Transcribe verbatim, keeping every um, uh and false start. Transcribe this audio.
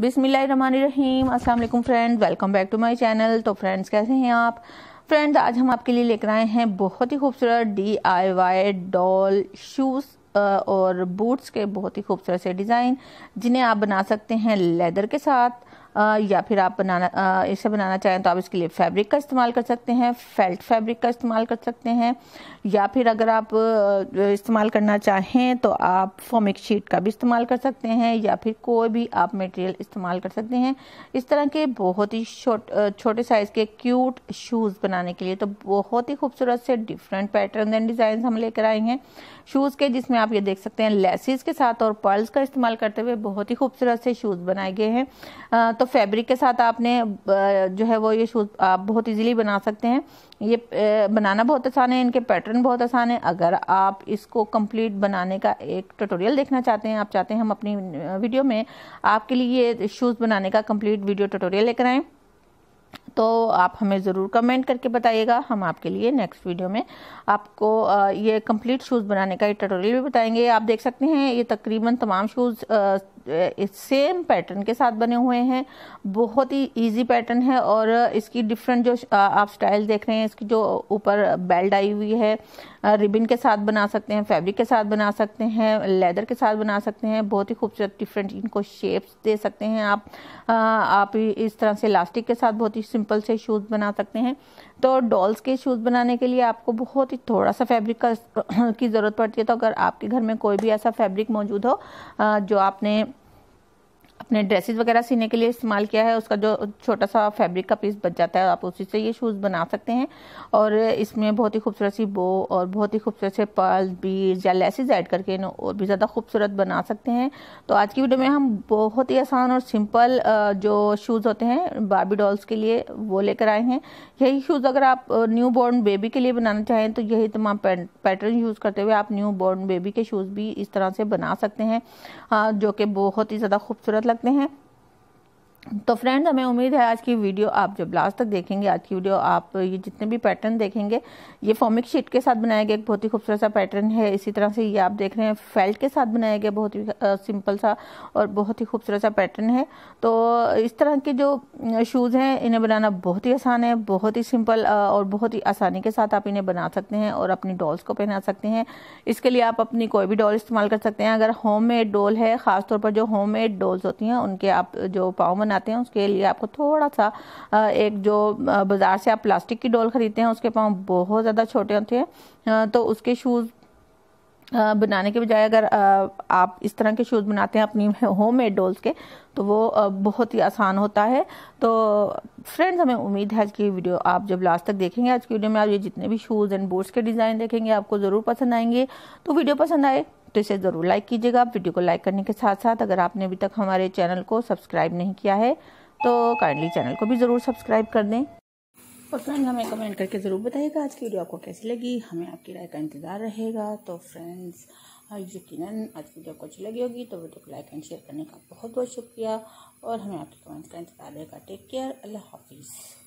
बिस्मिल्लाहिर्रहमानिर्रहीम। अस्सलाम वालेकुम friends, welcome back to my channel. तो फ्रेंड्स कैसे हैं आप? फ्रेंड्स आज हम आपके लिए लेकर आए हैं बहुत ही खूबसूरत D I Y doll shoes और बूट्स के बहुत ही खूबसूरत से डिज़ाइन, जिन्हें आप बना सकते हैं लेदर के साथ, या फिर आप बनाना इसे बनाना चाहें तो आप इसके लिए फैब्रिक का इस्तेमाल कर सकते हैं, फेल्ट फैब्रिक का इस्तेमाल कर सकते हैं, या फिर अगर आप इस्तेमाल करना चाहें तो आप फोमिक शीट का भी इस्तेमाल कर सकते हैं, या फिर कोई भी आप मटेरियल इस्तेमाल कर सकते हैं। इस तरह के बहुत ही छोट छोटे साइज़ के क्यूट शूज़ बनाने के लिए तो बहुत ही खूबसूरत से डिफरेंट पैटर्न एंड डिज़ाइन हम लेकर आए हैं शूज़ के, जिसमें आप ये देख सकते हैं लेसेस के साथ और पर्ल्स का इस्तेमाल करते हुए बहुत ही खूबसूरत से शूज़ बनाए गए हैं। तो फैब्रिक के साथ आपने जो है वो ये शूज़ आप बहुत ईजिली बना सकते हैं। ये बनाना बहुत आसान है, इनके पैटर्न बहुत आसान है। अगर आप इसको कंप्लीट बनाने का एक ट्यूटोरियल देखना चाहते हैं, आप चाहते हैं हम अपनी वीडियो में आपके लिए ये शूज़ बनाने का कंप्लीट वीडियो ट्यूटोरियल लेकर आएँ, तो आप हमें ज़रूर कमेंट करके बताइएगा। हम आपके लिए नेक्स्ट वीडियो में आपको ये कंप्लीट शूज़ बनाने का ये ट्यूटोरियल भी बताएंगे। आप देख सकते हैं ये तकरीबन तमाम शूज़ सेम पैटर्न के साथ बने हुए हैं। बहुत ही इजी पैटर्न है और इसकी डिफरेंट जो आप स्टाइल देख रहे हैं, इसकी जो ऊपर बेल्ट आई हुई है, रिबन के साथ बना सकते हैं, फैब्रिक के साथ बना सकते हैं, लेदर के साथ बना सकते हैं। बहुत ही खूबसूरत डिफरेंट इनको शेप्स दे सकते हैं आप। आप इस तरह से इलास्टिक के साथ बहुत ही सिंपल से शूज़ बना सकते हैं। तो डॉल्स के शूज़ बनाने के लिए आपको बहुत ही थोड़ा सा फैब्रिक का की ज़रूरत पड़ती है। तो अगर आपके घर में कोई भी ऐसा फैब्रिक मौजूद हो जो आपने अपने ड्रेसेस वगैरह सीने के लिए इस्तेमाल किया है, उसका जो छोटा सा फैब्रिक का पीस बच जाता है, आप उसी से ये शूज़ बना सकते हैं। और इसमें बहुत ही खूबसूरत सी बो और बहुत ही खूबसूरत से पर्ल्स, बीड्स या लेसेस ऐड करके इन्हें और भी ज़्यादा खूबसूरत बना सकते हैं। तो आज की वीडियो में हम बहुत ही आसान और सिंपल जो शूज़ होते हैं बार्बी डॉल्स के लिए वो लेकर आए हैं। यही शूज़ अगर आप न्यू बॉर्न बेबी के लिए बनाना चाहें तो यही तमाम पैटर्न यूज़ करते हुए आप न्यू बॉर्न बेबी के शूज़ भी इस तरह से बना सकते हैं, जो कि बहुत ही ज़्यादा खूबसूरत लगते हैं। तो फ्रेंड्स हमें उम्मीद है आज की वीडियो आप जब लास्ट तक देखेंगे, आज की वीडियो आप ये जितने भी पैटर्न देखेंगे, ये फोमिक शीट के साथ बनाया गया एक बहुत ही खूबसूरत सा पैटर्न है। इसी तरह से ये आप देख रहे हैं फेल्ट के साथ बनाया गया बहुत ही सिंपल सा और बहुत ही खूबसूरत सा पैटर्न है। तो इस तरह के जो शूज़ हैं इन्हें बनाना बहुत ही आसान है, बहुत ही सिंपल और बहुत ही आसानी के साथ आप इन्हें बना सकते हैं और अपनी डॉल्स को पहना सकते हैं। इसके लिए आप अपनी कोई भी डॉल इस्तेमाल कर सकते हैं। अगर होम मेड डॉल है, ख़ासतौर पर जो होम मेड डॉल्स होती हैं उनके आप जो पाव आते हैं, उसके लिए आपको थोड़ा सा एक जो बाजार से आप प्लास्टिक की डॉल खरीदते हैं उसके पाँव बहुत ज़्यादा छोटे होते हैं, तो उसके शूज़ बनाने के बजाय अगर आप इस तरह के शूज़ बनाते हैं अपनी होममेड डॉल्स के, तो वो बहुत ही आसान होता है। तो फ्रेंड्स हमें उम्मीद है आज की वीडियो आप जब लास्ट तक देखेंगे, आज की वीडियो में आप ये जितने भी शूज़ एंड बूट्स के डिज़ाइन देखेंगे आपको ज़रूर पसंद आएंगे। तो वीडियो पसंद आए तो इसे ज़रूर लाइक कीजिएगा। वीडियो को लाइक करने के साथ साथ अगर आपने अभी तक हमारे चैनल को सब्सक्राइब नहीं किया है तो काइंडली चैनल को भी ज़रूर सब्सक्राइब कर दें। और फ्रेंड हमें कमेंट करके ज़रूर बताइएगा आज की वीडियो आपको कैसी लगी, हमें आपकी राय का इंतज़ार रहेगा। तो फ्रेंड्स यकीनन आज की वीडियो आपको अच्छी लगी होगी, तो वीडियो को लाइक एंड शेयर करने का बहुत बहुत शुक्रिया और हमें आपके कमेंट्स का इंतज़ार रहेगा। टेक केयर, अल्लाह हाफिज़।